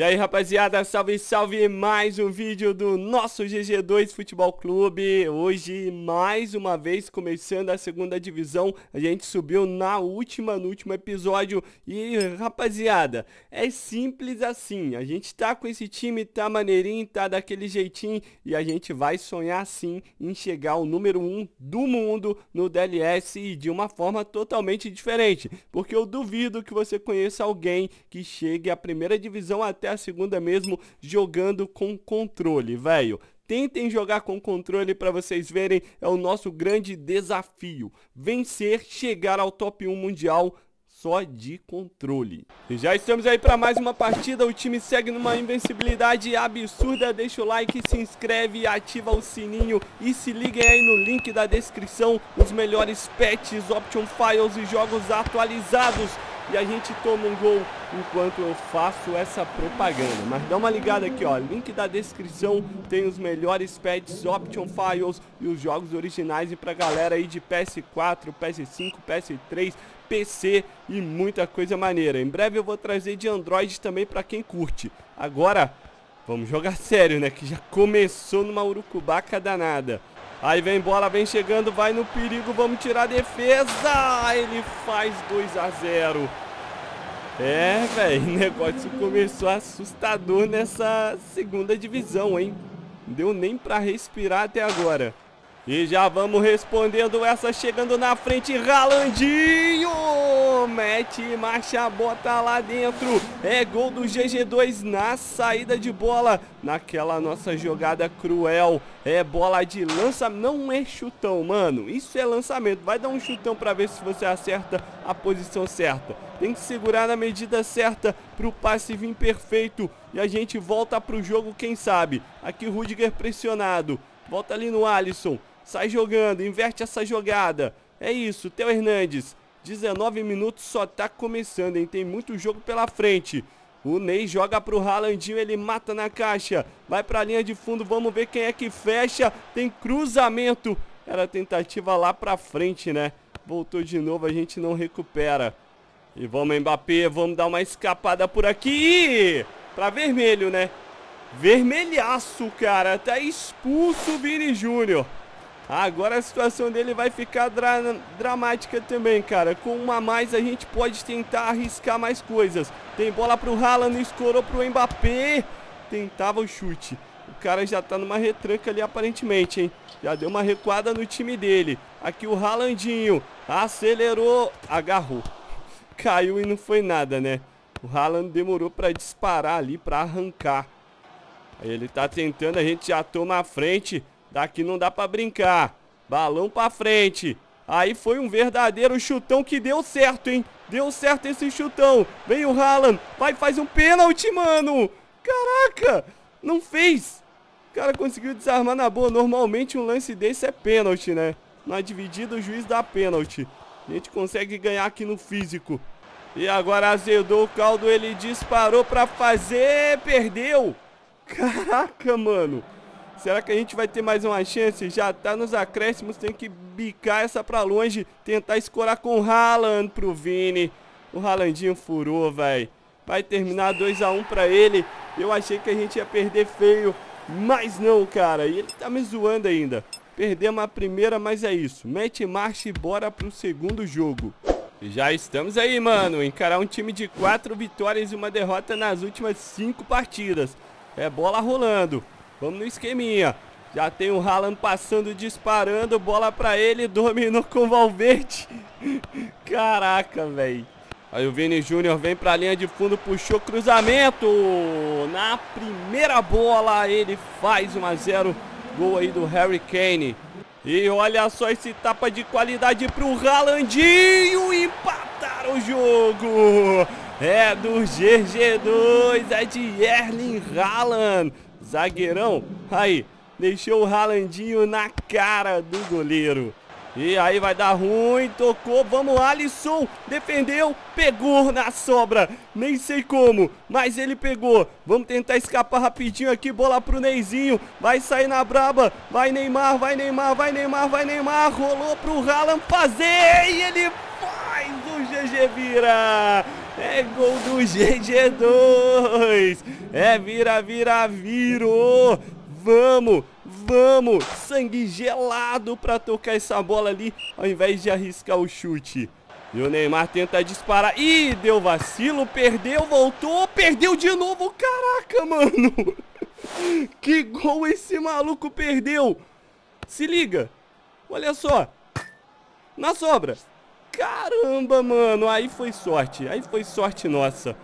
E aí, rapaziada, salve, salve, mais um vídeo do nosso GG2 Futebol Clube. Hoje, mais uma vez, começando a segunda divisão. A gente subiu no último episódio. E, rapaziada, é simples assim. A gente tá com esse time, tá maneirinho, tá daquele jeitinho. E a gente vai sonhar, sim, em chegar ao número 1 do mundo no DLS e de uma forma totalmente diferente. Porque eu duvido que você conheça alguém que chegue à primeira divisão até a segunda mesmo jogando com controle, velho. Tentem jogar com controle para vocês verem, é o nosso grande desafio. Vencer, chegar ao top 1 mundial só de controle. E já estamos aí para mais uma partida, o time segue numa invencibilidade absurda. Deixa o like, se inscreve, ativa o sininho e se liguem aí no link da descrição. Os melhores patches, option files e jogos atualizados. E a gente toma um gol enquanto eu faço essa propaganda. Mas dá uma ligada aqui, ó. Link da descrição, tem os melhores patches, option files e os jogos originais. E pra galera aí de PS4, PS5, PS3, PC e muita coisa maneira. Em breve eu vou trazer de Android também pra quem curte. Agora, vamos jogar sério, né? Que já começou numa urucubaca danada. Aí vem bola, vem chegando, vai no perigo, vamos tirar a defesa. Ele faz 2 a 0. É, velho, o negócio começou assustador nessa segunda divisão, hein? Não deu nem pra respirar até agora. E já vamos respondendo essa, chegando na frente, Haalandinho! Mete, marcha, bota lá dentro. É gol do GG2 na saída de bola, naquela nossa jogada cruel. É bola de lançamento, não é chutão, mano. Isso é lançamento, vai dar um chutão pra ver se você acerta a posição certa. Tem que segurar na medida certa pro passe vir perfeito. E a gente volta pro jogo, quem sabe. Aqui o Rudiger pressionado, volta ali no Alisson. Sai jogando, inverte essa jogada. É isso, Theo Hernandez. 19 minutos, só tá começando, hein? Tem muito jogo pela frente. O Ney joga pro Haalandinho, ele mata na caixa. Vai pra linha de fundo, vamos ver quem é que fecha. Tem cruzamento. Era tentativa lá pra frente, né? Voltou de novo, a gente não recupera. E vamos, Mbappé, vamos dar uma escapada por aqui. Pra vermelho, né? Vermelhaço, cara. Tá expulso o Vini Júnior. Agora a situação dele vai ficar dramática também, cara. Com uma a mais a gente pode tentar arriscar mais coisas. Tem bola pro Haaland, escorou pro Mbappé. Tentava o chute. O cara já tá numa retranca ali aparentemente, hein. Já deu uma recuada no time dele. Aqui o Haalandinho. Acelerou, agarrou. Caiu e não foi nada, né. O Haaland demorou pra disparar ali, pra arrancar. Ele tá tentando, a gente já toma a frente. Daqui não dá pra brincar. Balão pra frente. Aí foi um verdadeiro chutão que deu certo, hein? Deu certo esse chutão. Vem o Haaland. Vai, faz um pênalti, mano. Caraca, não fez. O cara conseguiu desarmar na boa. Normalmente um lance desse é pênalti, né? Na dividida o juiz dá pênalti. A gente consegue ganhar aqui no físico. E agora azedou o caldo. Ele disparou pra fazer. Perdeu. Caraca, mano. Será que a gente vai ter mais uma chance? Já tá nos acréscimos, tem que bicar essa pra longe. Tentar escorar com o Haaland pro Vini. O Haalandinho furou, velho. Vai terminar 2 a 1 pra ele. Eu achei que a gente ia perder feio, mas não, cara. E ele tá me zoando ainda. Perdemos a primeira, mas é isso. Mete marcha e bora pro segundo jogo. E já estamos aí, mano. Encarar um time de 4 vitórias e uma derrota nas últimas 5 partidas. É bola rolando. Vamos no esqueminha. Já tem o Haaland passando, disparando. Bola pra ele. Dominou com o Valverde. Caraca, velho. Aí o Vini Júnior vem pra linha de fundo. Puxou cruzamento. Na primeira bola ele faz 1 a 0. Gol aí do Harry Kane. E olha só esse tapa de qualidade pro Haalandinho. Empataram o jogo. É do GG2. É de Erling Haaland. Zagueirão, aí, deixou o Haalandinho na cara do goleiro. E aí vai dar ruim, tocou, vamos Alisson, defendeu, pegou na sobra. Nem sei como, mas ele pegou. Vamos tentar escapar rapidinho aqui, bola pro Neyzinho. Vai sair na braba, vai Neymar, vai Neymar, vai Neymar, vai Neymar. Rolou pro Haaland fazer e ele faz, o GG vira. É gol do GG2. É virou. Vamos, vamos. Sangue gelado para tocar essa bola ali, ao invés de arriscar o chute. E o Neymar tenta disparar. Ih, deu vacilo, perdeu, voltou, perdeu de novo. Caraca, mano. Que gol esse maluco perdeu. Se liga. Olha só. Na sobra. Caramba, mano. Aí foi sorte. Aí foi sorte nossa.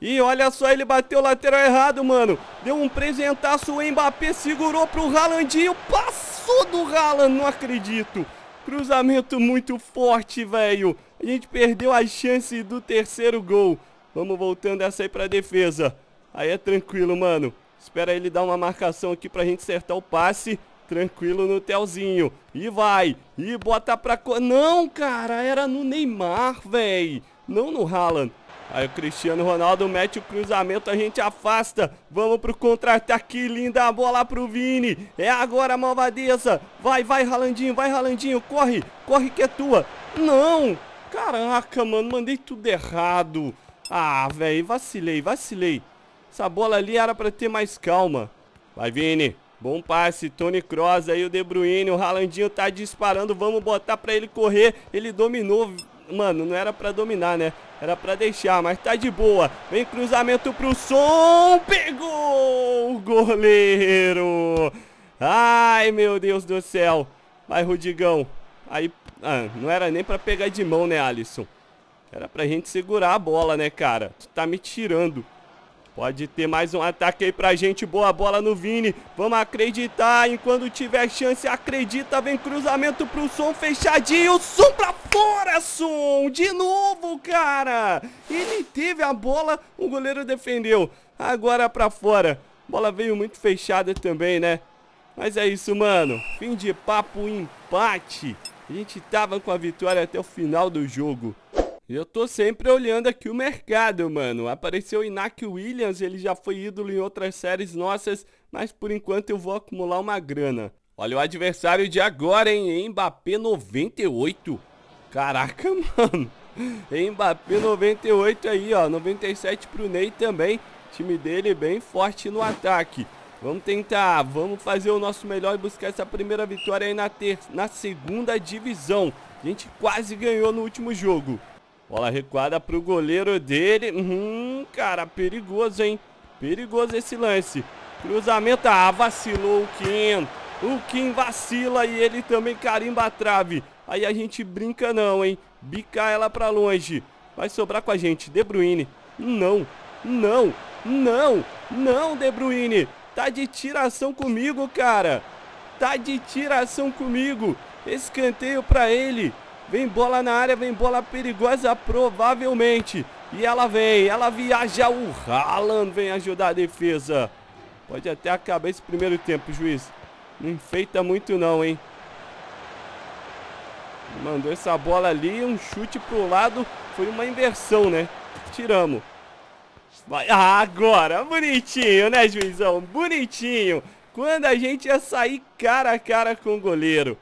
E olha só, ele bateu o lateral errado, mano. Deu um presentaço, o Mbappé segurou pro Haalandinho. Passou do Haaland, não acredito. Cruzamento muito forte, velho. A gente perdeu a chance do terceiro gol. Vamos voltando essa aí pra defesa. Aí é tranquilo, mano. Espera ele dar uma marcação aqui pra gente acertar o passe. Tranquilo no Theozinho. E vai. E bota pra... Não, cara. Era no Neymar, velho. Não no Haaland. Aí o Cristiano Ronaldo mete o cruzamento, a gente afasta. Vamos pro contra-ataque, linda a bola pro Vini. É agora, malvadeza. Vai, vai, Haalandinho, corre. Corre que é tua. Não. Caraca, mano, mandei tudo errado. Ah, velho, vacilei. Essa bola ali era pra ter mais calma. Vai, Vini. Bom passe, Toni Kroos, aí o De Bruyne. O Haalandinho tá disparando, vamos botar pra ele correr. Ele dominou... Mano, não era pra dominar, né? Era pra deixar, mas tá de boa. Vem cruzamento pro Son. Pegou o goleiro. Ai, meu Deus do céu. Vai, Rudigão. Aí, não era nem pra pegar de mão, né, Alisson? Era pra gente segurar a bola, né, cara? Tu tá me tirando. Pode ter mais um ataque aí pra gente. Boa bola no Vini. Vamos acreditar. Enquanto tiver chance, acredita. Vem cruzamento pro Son. Fechadinho. Son pra fora, Son. De novo, cara. Ele teve a bola. O goleiro defendeu. Agora pra fora. Bola veio muito fechada também, né? Mas é isso, mano. Fim de papo, empate. A gente tava com a vitória até o final do jogo. E eu tô sempre olhando aqui o mercado, mano. Apareceu o Inaki Williams, ele já foi ídolo em outras séries nossas, mas por enquanto eu vou acumular uma grana. Olha o adversário de agora, hein? Mbappé 98. Caraca, mano. Mbappé 98 aí, ó. 97 pro Ney também. O time dele bem forte no ataque. Vamos tentar, vamos fazer o nosso melhor e buscar essa primeira vitória aí na segunda divisão. A gente quase ganhou no último jogo. Bola recuada pro goleiro dele. Cara, perigoso, hein? Perigoso esse lance. Cruzamento. Ah, vacilou o Kim. O Kim vacila e ele também carimba a trave. Aí a gente brinca não, hein? Bica ela pra longe. Vai sobrar com a gente. De Bruyne. Não, De Bruyne. Tá de tiração comigo, cara. Tá de tiração comigo. Escanteio pra ele. Vem bola na área, vem bola perigosa provavelmente. E ela vem, ela viaja, o Haaland vem ajudar a defesa. Pode até acabar esse primeiro tempo, juiz. Não enfeita muito não, hein. Mandou essa bola ali, um chute pro lado. Foi uma inversão, né. Tiramos. Vai, agora, bonitinho, né, juizão? Bonitinho. Quando a gente ia sair cara a cara com o goleiro.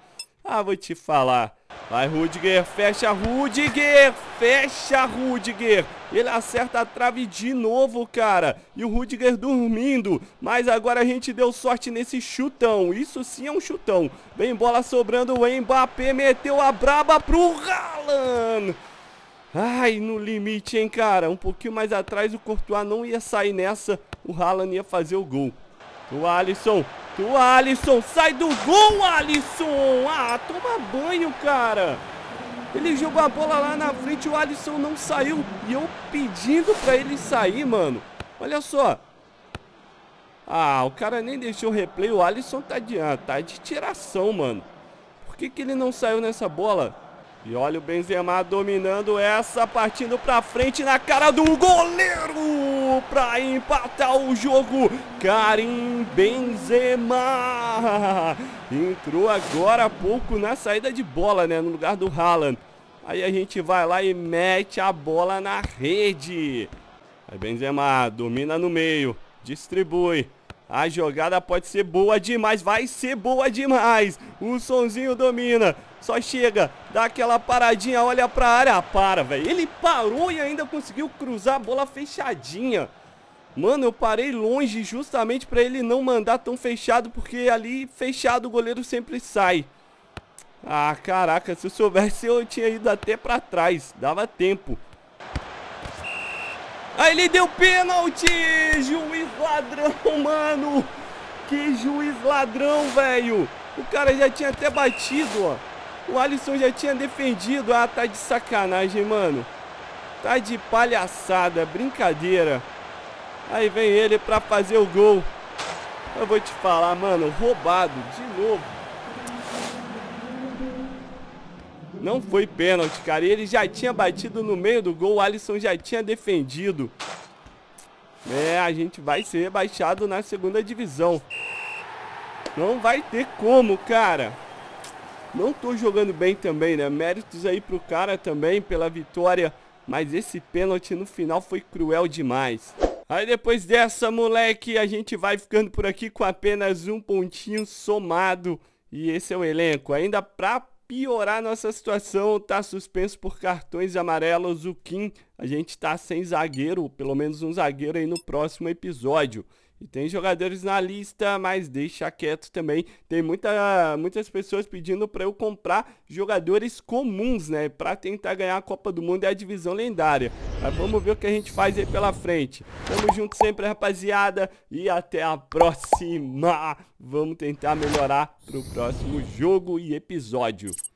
Ah, vou te falar. Vai, Rudiger, fecha, Rudiger, fecha, Rudiger. Ele acerta a trave de novo, cara. E o Rudiger dormindo. Mas agora a gente deu sorte nesse chutão. Isso sim é um chutão. Vem bola sobrando, o Mbappé meteu a braba pro Haaland. Ai, no limite, hein, cara. Um pouquinho mais atrás o Courtois não ia sair nessa. O Haaland ia fazer o gol. O Alisson. O Alisson, sai do gol, Alisson! Ah, toma banho, cara! Ele jogou a bola lá na frente, o Alisson não saiu. E eu pedindo pra ele sair, mano. Olha só. Ah, o cara nem deixou o replay. O Alisson tá de tiração, mano. Por que ele não saiu nessa bola? E olha o Benzema dominando essa, partindo pra frente na cara do goleiro pra empatar o jogo. Karim Benzema entrou agora há pouco na saída de bola, né, no lugar do Haaland. Aí a gente vai lá e mete a bola na rede. Aí Benzema domina no meio, distribui. A jogada pode ser boa demais, vai ser boa demais. O Sonzinho domina, só chega, dá aquela paradinha, olha pra área, para, velho. Ele parou e ainda conseguiu cruzar a bola fechadinha. Mano, eu parei longe justamente pra ele não mandar tão fechado, porque ali fechado o goleiro sempre sai. Ah, caraca, se eu soubesse eu tinha ido até pra trás, dava tempo. Aí ele deu pênalti, juiz ladrão, mano. Que juiz ladrão, velho. O cara já tinha até batido, ó. O Alisson já tinha defendido. Ah, tá de sacanagem, mano. Tá de palhaçada, brincadeira. Aí vem ele pra fazer o gol. Eu vou te falar, mano, roubado de novo. Não foi pênalti, cara. Ele já tinha batido no meio do gol. O Alisson já tinha defendido. É, a gente vai ser rebaixado na segunda divisão. Não vai ter como, cara. Não tô jogando bem também, né? Méritos aí pro cara também pela vitória. Mas esse pênalti no final foi cruel demais. Aí depois dessa, moleque, a gente vai ficando por aqui com apenas um pontinho somado. E esse é o elenco. Ainda pra piorar nossa situação, tá suspenso por cartões amarelos o Kim. A gente tá sem zagueiro, pelo menos um zagueiro aí no próximo episódio. E tem jogadores na lista, mas deixa quieto também. Tem muitas pessoas pedindo pra eu comprar jogadores comuns, né? Pra tentar ganhar a Copa do Mundo e a divisão lendária. Mas vamos ver o que a gente faz aí pela frente. Tamo junto sempre, rapaziada. E até a próxima. Vamos tentar melhorar pro próximo jogo e episódio.